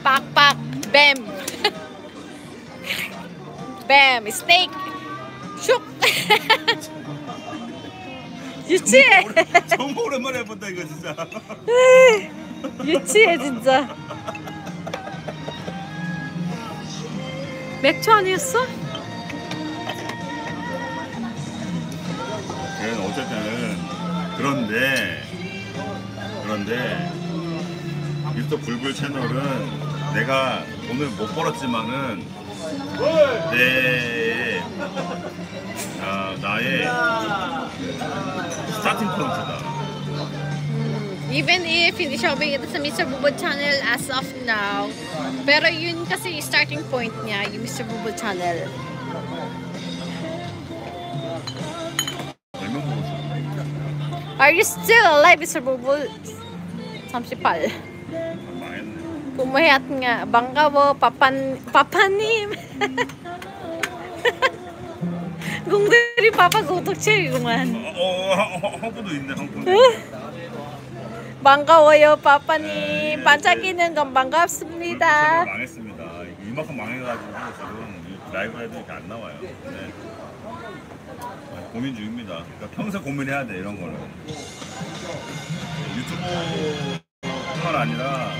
Pak pak, bam, bam, steak, shook. 유치해. 정말 오랜만에 본다 이거 진짜. 유치해 진짜. 맥주 아니었어? 걔는 어쨌든 그런데 그런데 미스터 불불 채널은 내가 돈을 못 벌었지만은 내 아, 나의 스타팅 포인트다. Even if hindi siya bigyan sa Mister BulBul Channel as of now, pero yun kasi starting point niya, yung Mister BulBul Channel. Are you still alive, Mister BulBul? Samsipal. Kumayat nga, bangka mo, papan, papanim. 공들이 papa 고독 체이구만. 어, 한국도 있네, 한국. 반가워요, 파파님. 네, 반짝이는 건 반갑습니다. 망했습니다. 이만큼 망해가지고 지금 라이브에도 이렇게 안 나와요. 네. 고민 중입니다. 그러니까 평생 고민해야 돼, 이런 거는. 유튜브뿐만 아니라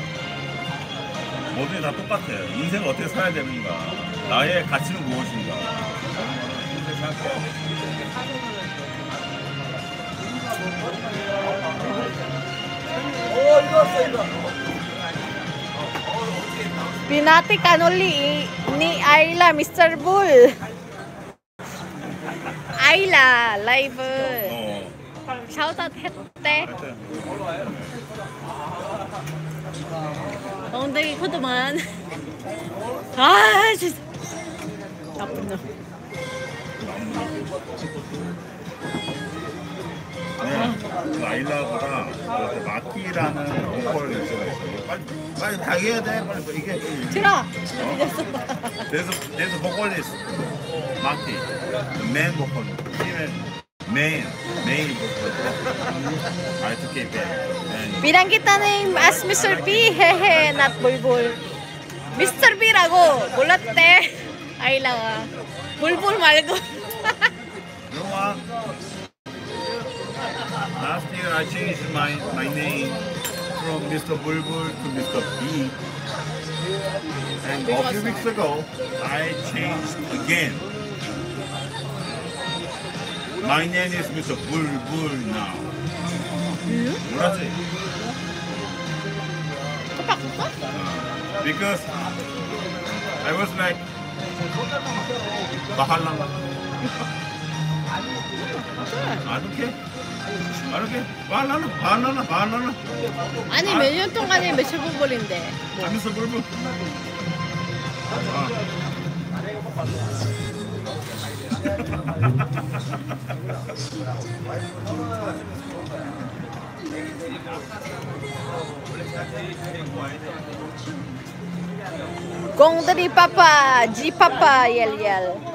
모든 다 똑같아요. 인생을 어떻게 살아야 되는가. 나의 가치는 무엇인가. 인생 생각해요. Binatikan uli ni Ayla, Mister Bull. Ayla, live. Shout out hette. 엉덩이 코드만. 아, 진짜. 나쁜 놈. 네, 라일라보다 마티라는 보컬 연주가 있어요. 빨리, 빨리 당해야 돼. 빨리, 이게. 들어! 그래서, 그래서 보컬리스트. 마티. 맨 보컬. 맨, 메인 보컬. R two K 밴. Bilang kita name as Mister B. 헤헤, not BulBul. Mister B라고 몰랐대. 아일라와. BulBul 말고. 너와. Last year I changed my, my name from Mister BulBul to Mister B. And a few weeks ago, I changed again. My name is Mister BulBul now. What is it? Uh, because I was like, Bahalama. I don't care. 이렇게 바나나 바나나 바나나 아니 몇 년 동안에 미스터 불불인데 미스터 불불 공들이 파파 지 파파 옐옐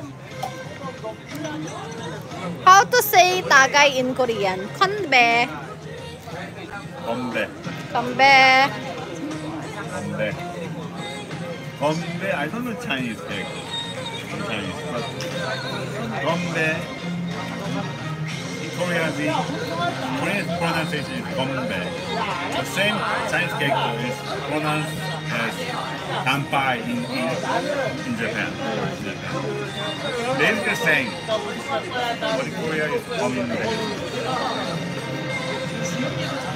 How to say tagay in Korean? Konbe. Konbe. Konbe. Konbe. Konbe. I don't know Chinese thing. Chinese, but konbe. In Korean, the Korean pronunciation is konbe. The same Chinese character is pronounced as kanpai in, in, in Japan. Basically the same. But in Korea it's konbe.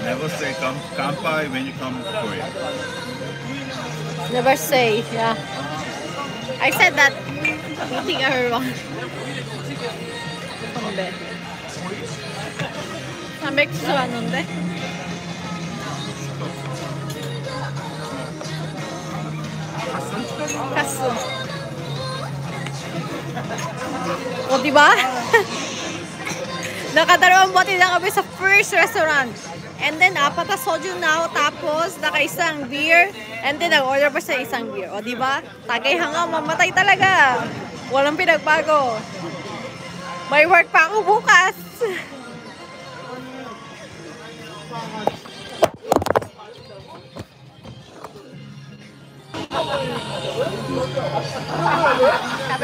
Never say kanpai when you come to Korea. Never say, yeah. I said that. I think I heard wrong. Konbe. 나 맥주 왔는데? 갔어. O diba? Nakadalawang bote na kami sa first restaurant. And then apat na soju na tapos nakaisang beer. And then nag-order pa siya isang beer. O diba? Tagay hanga, mamatay talaga. Walang pinagbago. May work pa ako bukas. Sabi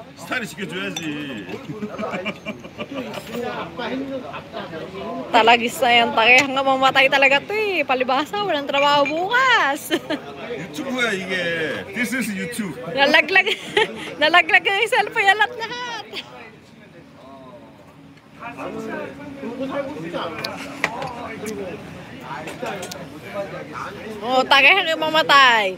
스타일 시켜줘야지. Talagis na yan. Taki hanggang mamatay talaga ito eh. Palibasa, walang trabaho bukas. YouTube ya 이게. This is YouTube. Nalaglag. Nalaglag na yung cellphone. Yan lahat. Oh, taki hanggang mamatay.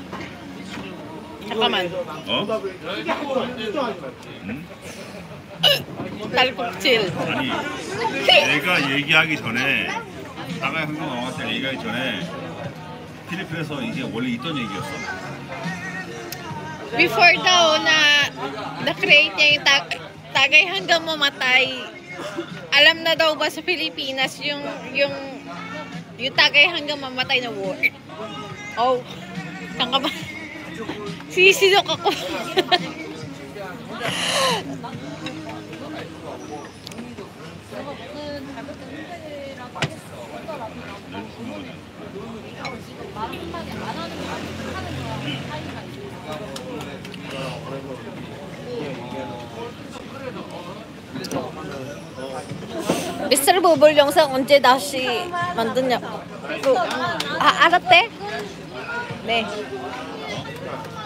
잠깐만. 어? 음? 딸꾹질. 아니, 내가 얘기하기 전에, 나가야 한국 왕한테 얘기하기 전에, 필리핀에서 이게 원래 있던 얘기였어. Before daw na na-create niya yung tag, tagay hanggang mamatay, alam na daw ba sa Pilipinas yung yung yung tagay hanggang mamatay na war? Oh, saan ka ba? Sisinok ako. 미스터 버블 영상 언제 다시 만드냐고. 아, 알았대? 네.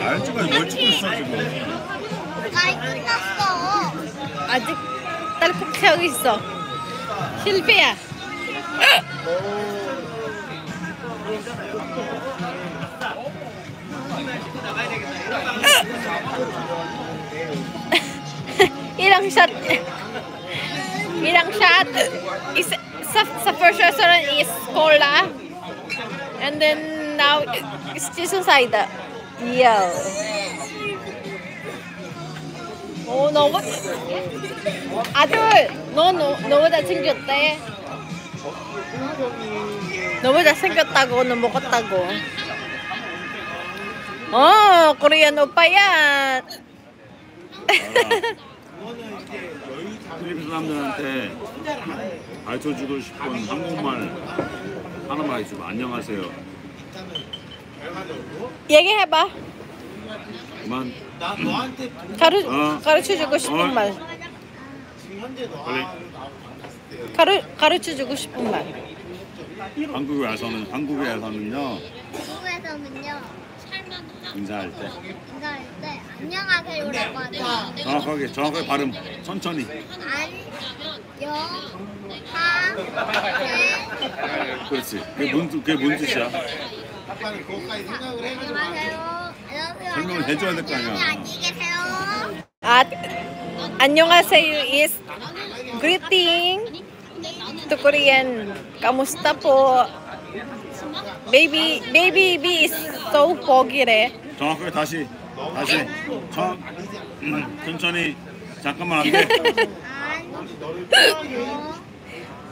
아, 찍어. 뭘 찍고 있어 지금? 나 끝났어. 아직 딸꾹 채우고 있어. 실패야. 이랑 샷. 이랑 샷. Is sa first restaurant is cola. And then now it's Chilsung side. Yo. 오 너무 아들 너 너 너무 잘 챙겼대. 너무 잘 챙겼다고 너 먹었다고. 어 코리안 오빠야. 필리핀 사람들한테 가르쳐주고 싶은 한국말 하나만 해주면 안녕하세요. 얘기해봐. 그만. 가르 어. 가르쳐 주고 싶은 어. 말. 빨리. 가르 가르쳐 주고 싶은 말. 한국에 와서는 한국에 와서는요. 한국에서는요. 인사할 때. 인사할 때 안녕하세요라고 하죠. 정확하게 정확하게 발음 천천히. 안녕하세요. 그렇지. 그게 뭔 그게 뭔 뜻이야? 안녕하세요. 설명을 해줘야 될 거 아니야. 아, 안녕하세요 is greeting to Korean. Kamusta po? Baby, baby B is so foggy래. 정확하게 다시, 다시. 천, 음, 천천히. 잠깐만 안 돼.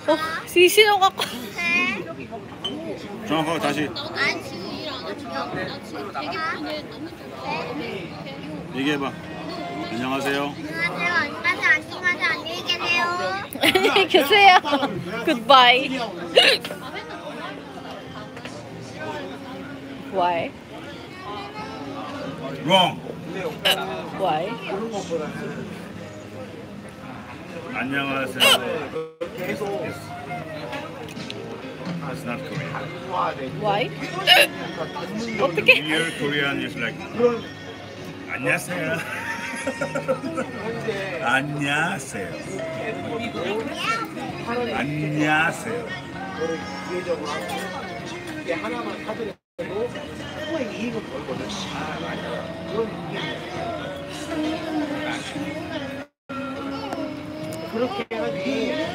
어, 시시정 갖고. 정확하게 다시. 얘기해봐. 안녕하세요. 안녕히 계세요. 안녕히 계세요. Goodbye. Why? Wrong. Why? 안녕하세요. That's not Korean. Why? 어떻게? Your Korean is like 안녕하세요. 안녕하세요. 안녕하세요.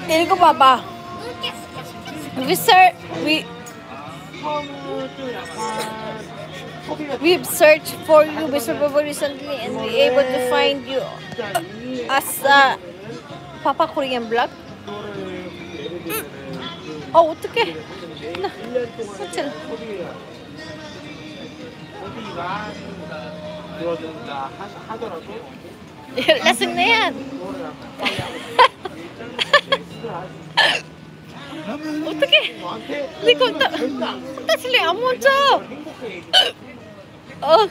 읽어봐봐. We We've searched for you, Mister BulBul, recently, and we were able to find you as a Papa Korean blog. Oh, 어떡해. 나, 괜찮아. 레슨 내 한. 어떡해. 내 건다. 건다 실례 안 멈춰. 어.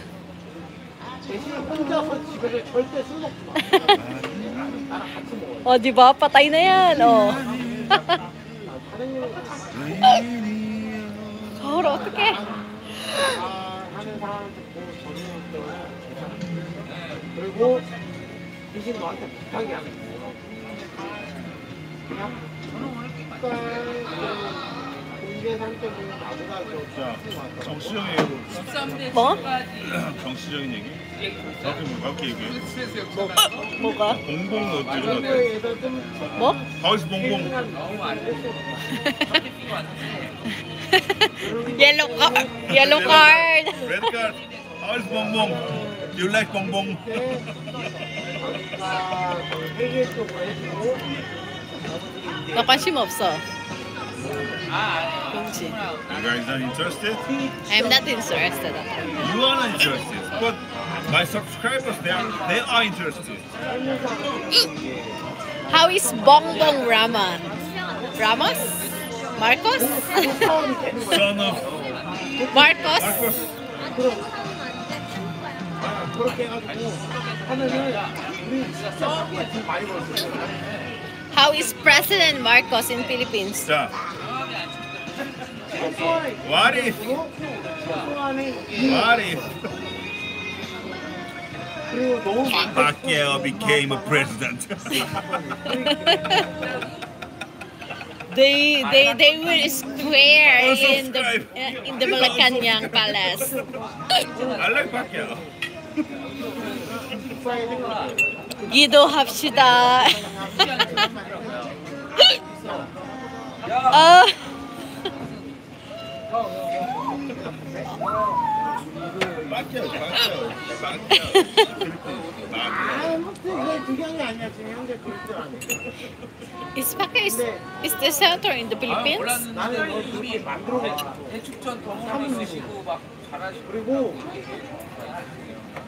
어, di ba? Patay na yan, oh. 서울 어떡해? 자, 정치적인 얘기. 뭐? 정치적인 얘기? 저렇게 뭐가 얘기해? 뭐? 뭐가? 봉봉 어디로 갔다? 뭐? 다시 봉봉. Yellow card. Yellow card. Red card. 다시 봉봉. You like 봉봉? 너 관심 없어. You guys are interested? I'm not interested. You are not interested, but my subscribers, they are, they are interested. How is Bongbong Raman? Ramos? Marcos? Son of Marcos? Marcos. How is President Marcos in Philippines? Yeah. What if? What if? Pacquiao became a president. they they they were square in the uh, in the Malacañang palace. I like Pacquiao. 기도합시다. 아. Is Pacquiao is, is the center in the Philippines?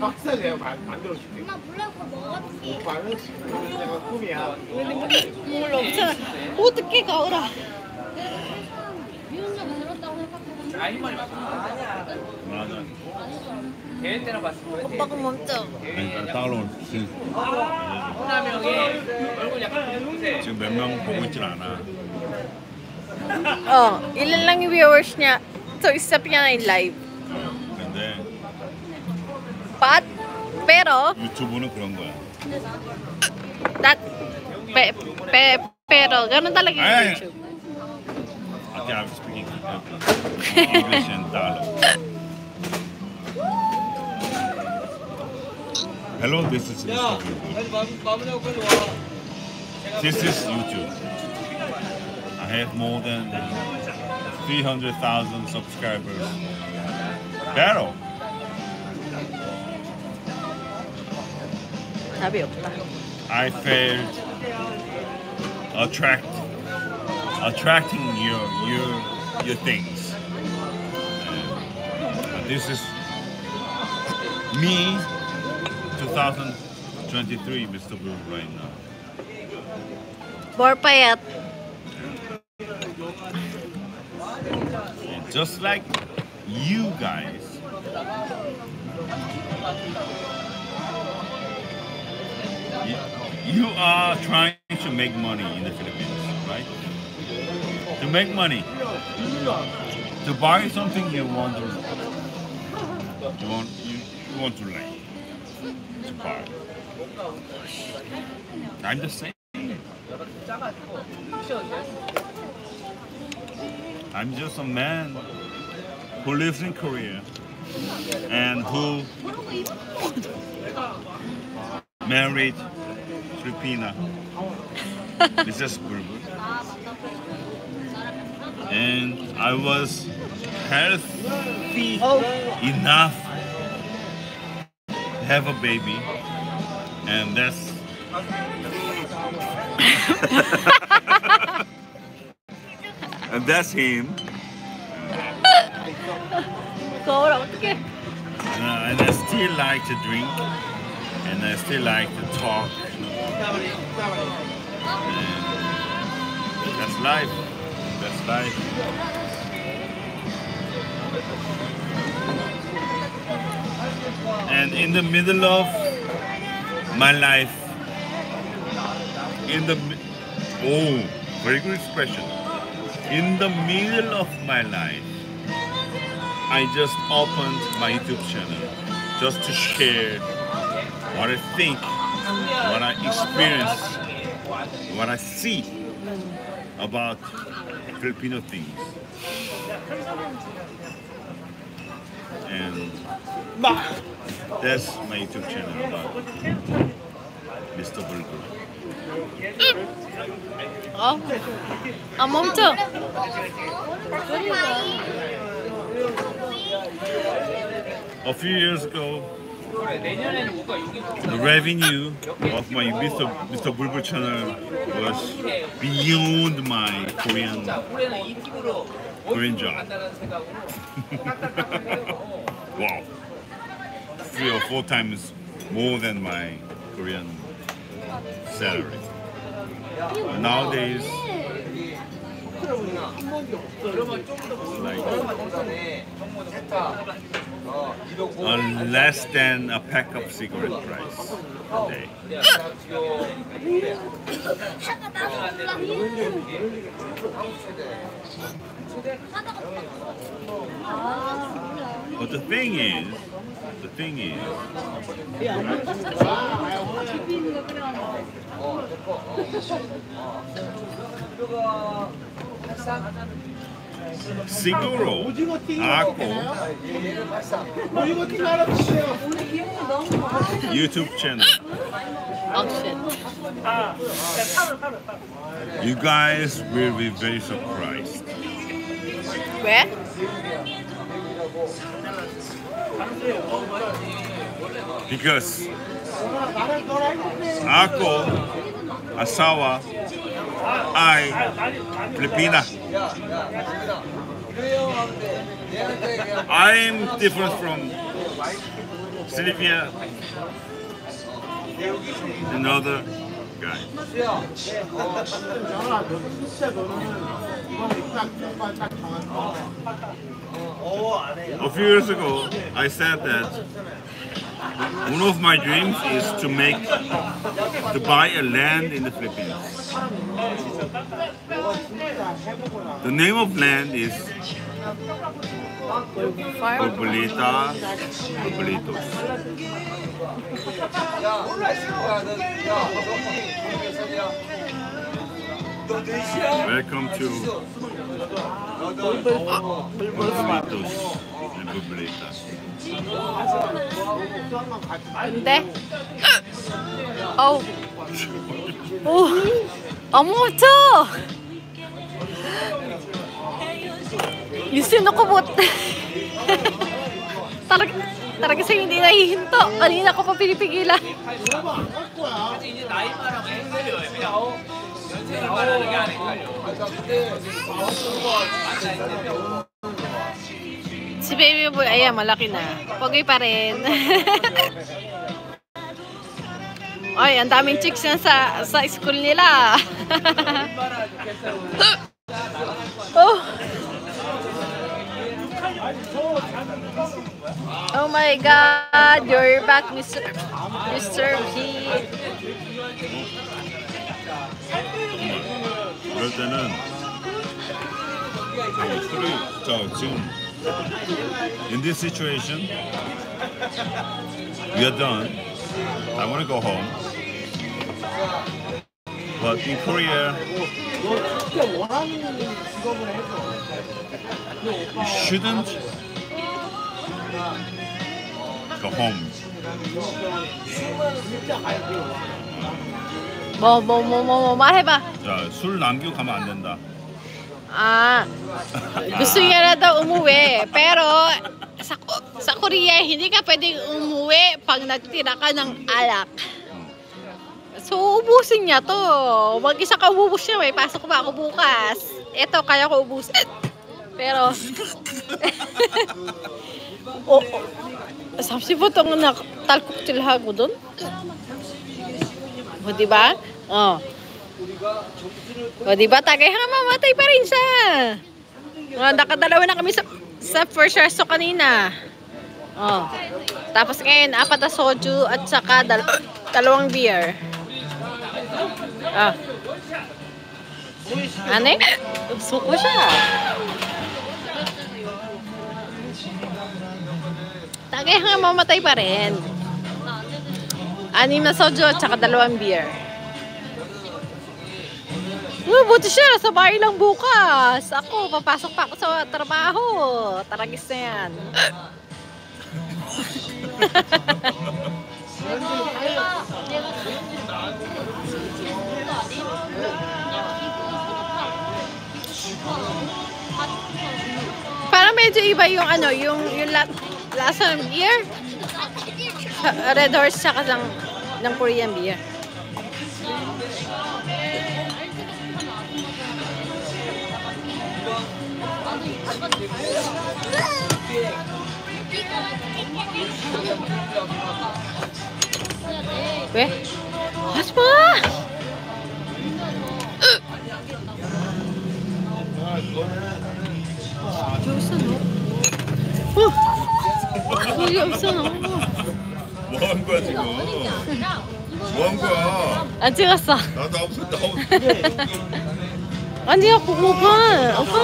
박살 내가 만들어줄게. 엄마 몰라 그거 먹었지. 오빠는 내가 꿈이야. 국물 넘쳐나. 어떻게 가오라. 미운자 만들었다고 생각해봤는데. 아니 말이 맞아. 맞아. 대회 때나 봤을 때. 오빠가 멈춰. 따라온. 지금 몇 명 보고 있진 않아. Oh, ilan lang yung viewers niya. So, isa pa niya yung live. Oh, ganda. But, pero... YouTube는 그런 거야. That... Pe, pe, pero, ganun talaga yung ay, YouTube. I think I'm speaking English and Tagalog. Hello, this is Mister BulBul. This is YouTube. I have more than three hundred thousand subscribers. Pero! I failed attract, attracting your, your, your things. And this is me. twenty twenty-three, Mister Blue, right now. More payat. Just like you guys. You are trying to make money in the Philippines, right? To make money. To buy something you want to you want, you, you want to like. To buy. I'm just saying. I'm just a man who lives in Korea and who married Filipina. This is BulBul. And I was healthy oh. enough have a baby, and that's and that's him. uh, and I still like to drink, and I still like to talk. And that's life. That's life. And in the middle of my life, in the oh, very good expression. In the middle of my life, I just opened my YouTube channel just to share what I think, what I experience, what I see about Filipino things. And that's my YouTube channel about Mister BulBul. Oh, I'm on too. A few years ago, the revenue of my Mister BulBul channel was beyond my Korean Korean job. Wow, three or four times more than my Korean salary. And nowadays, like less than a pack of cigarette price a day. But the thing is, the thing is, siguro ako YouTube channel. You guys will be very surprised. Where? Because ako, asawa, ay Filipina. I'm different from Sylvia and other guy. A few years ago, I said that One of my dreams is to make, to buy a land in the Philippines. The name of land is Burbulita Burbulitos. Welcome to Burbulitos and Burbulitas. 근데 어우 오 어머 저 Listen ako po. Talaga talaga sa hindi nahihinto. Kanina ko pa pinipigilan. Si baby boy, ayan, malaki na. Pogi pa rin. Ay, ang daming chicks na sa, sa school nila. Oh. Oh my God, you're back, Mister Mister P. In this situation, we are done. I want to go home. But in Korea, you shouldn't go home. 뭐, 뭐, 뭐, 뭐, 뭐, 말해봐. 자, 술 남기고 가면 안 된다. Ah, gusto niya na daw umuwi, pero sa, sa Korea, hindi ka pwedeng umuwi pag nagtira ka ng alak. So, ubusin niya to. Mag-isa ka ubus niya, may pasok pa ako bukas. Ito, kaya ko ubusin. Pero, oh, oh. Sabi po itong natalkok tilha ko dun. O, diba? Oh. O diba, tagay hang mamatay pa rin siya. O, nakadalawa na kami sa, sa first resto kanina. O, tapos ngayon, apat na soju at saka dal dalawang beer. O. Ano yun? Suko siya. Tagay hang mamatay pa rin. Anim na soju at saka dalawang beer. Uy, buti siya. Sa bahay lang bukas. Ako, papasok pa ako sa trabaho. Taragis na yan. Parang medyo iba yung ano, yung, yung la lasa ng beer. Red Horse tsaka ng, ng Korean beer. 왜? 하지마! 여기서 너? 여기 여기서 너? 뭐한 거야 지금? 뭐한 거야? 안 찍었어. 나도 없어. 나도 아니야, 오빠, 오빠.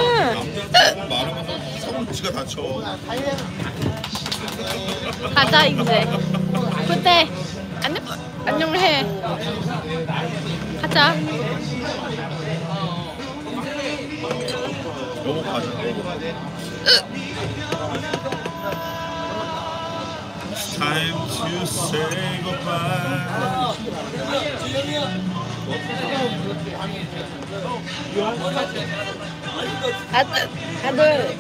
말하면 성지가 다쳐. 가자 이제. 그때 안녕 안녕을 해. 가자. 너무 가자. It's time to say goodbye. At adol.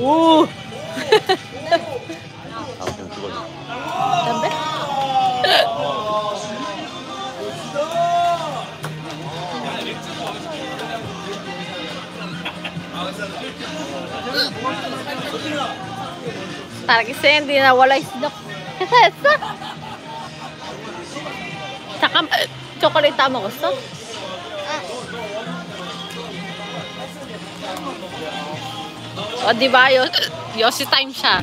Ooh! Para kasi hindi nawala isdok. Saka chocolate mo gusto? O diba, yosi time siya.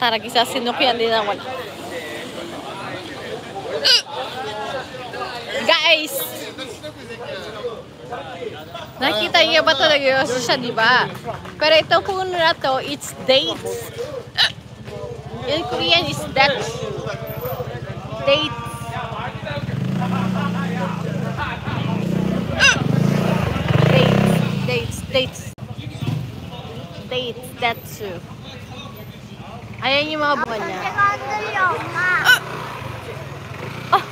Taragi sa sinukyan din naman. Guys! Nakita niya ba talaga yosi siya, diba? Pero ito puno na to, it's dates. In Korean is that dates. Dates, dates, dates, that's true. Ayan yung mga buwan niya. Oh!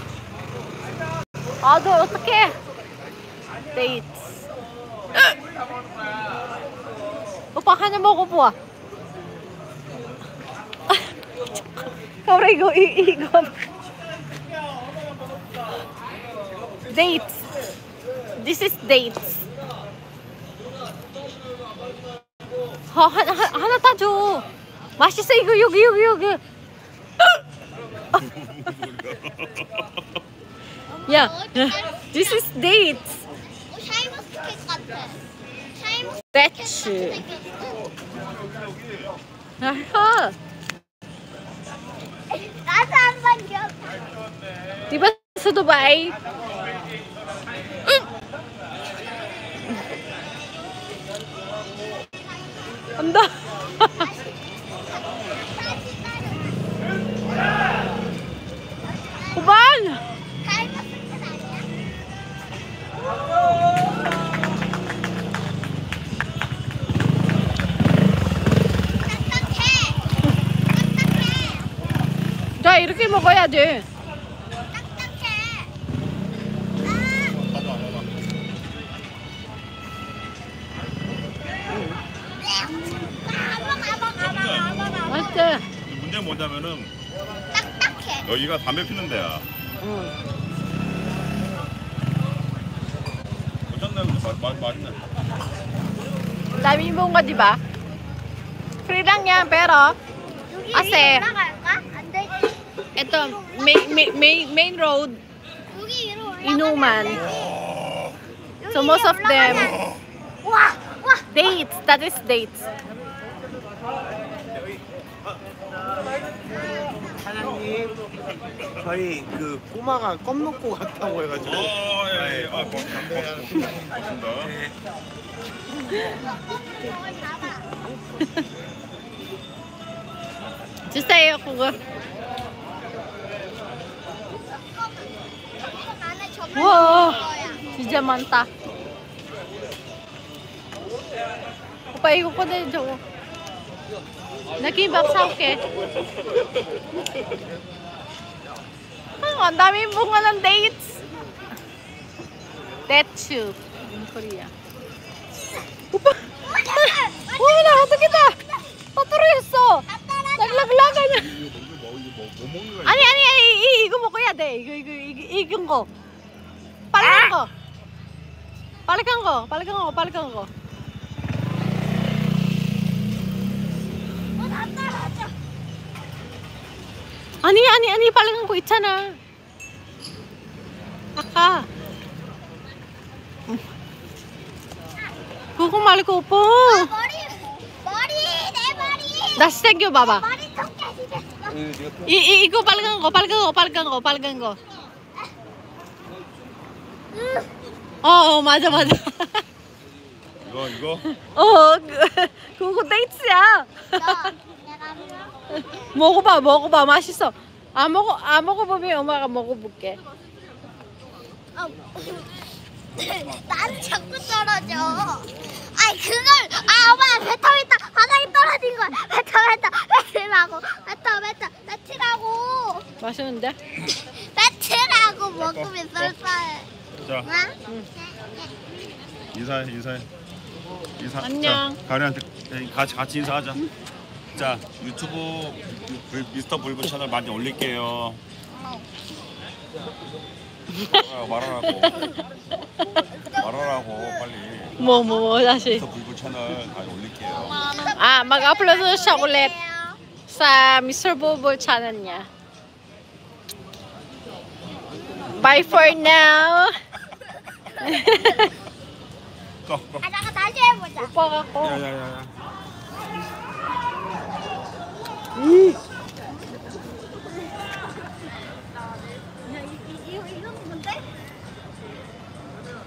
Although, okay. Dates. Upakan na mo ko po ah. Kamray ko, iigop. Dates. This is dates. Ha ha hanatajo. Mashisei go yugi yugi yugi. Yeah. This is dates. Betch. Aha. Diba sa Dubai? Anda. Kuban. 자, 이렇게 먹어야 돼. 문제는 뭐냐면은 딱딱해. 여기가 담배 피는 데야. 응. 남이 뭔가 디바. 프리랑이야, pero. 아세. Ito, main, main, main road, inuman. So most of them, dates, that is dates. 저희 그 꼬마가 껌 먹고 갔다고 해가지고. 예, 아, 감사합니다. 주세요, 그거. 와, 진짜 많다. 오빠 이거 꺼내줘. 나 김밥 사올게. 안 담임 봉하는 데이트. 대추. 코리아. 오빠. 와, 나 어떻게 다 떨어졌어. 날라글라가냐. 아니 아니 아니 이거 먹어야 돼. 이거 이거 이거 익은 거. 빨간 거. 빨간 거. 빨간 거. 빨간 거. 아니 아니 아니 빨간 거 있잖아. 아까. 그거 말고 오빠. 아, 머리 머리 내 머리. 다시 당겨 봐봐. 이, 이, 이거 빨간 거, 빨간 거, 빨간 거, 빨간 거. 어, 어 맞아, 맞아. 이거, 이거? 어, 그, 그거 데이트야. 먹어봐, 먹어봐, 맛있어. 안 먹어, 안 먹어보면 엄마가 먹어볼게. 나는 자꾸 떨어져. 아이 그걸 아 엄마 배터리 있다 바닥에 떨어진 거야. 배터리 있다 배터리라고 배터 배터 배터라고. 맛있는데? 배터라고 먹으면 썰쌀해. 자, 인사해, 인사해. 인사. 안녕. 자, 가을이한테 같이 같이 인사하자. 응? 자, 유튜브 미스터 불불 채널 많이 올릴게요. 아, 말하라고. 말하라고 빨리. 뭐, 뭐, 뭐 다시. 미스터 불불 채널 많이 올릴게요. 아, 막 upload chocolate sa 미스터 불불 채널 niya. Bye for now. 거, 거. 아, 잠깐 다시 해보자. 오빠가 거. 야야야야. 음. 이거 이거 뭔데?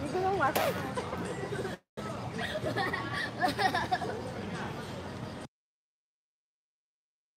이거 너무 맛있어.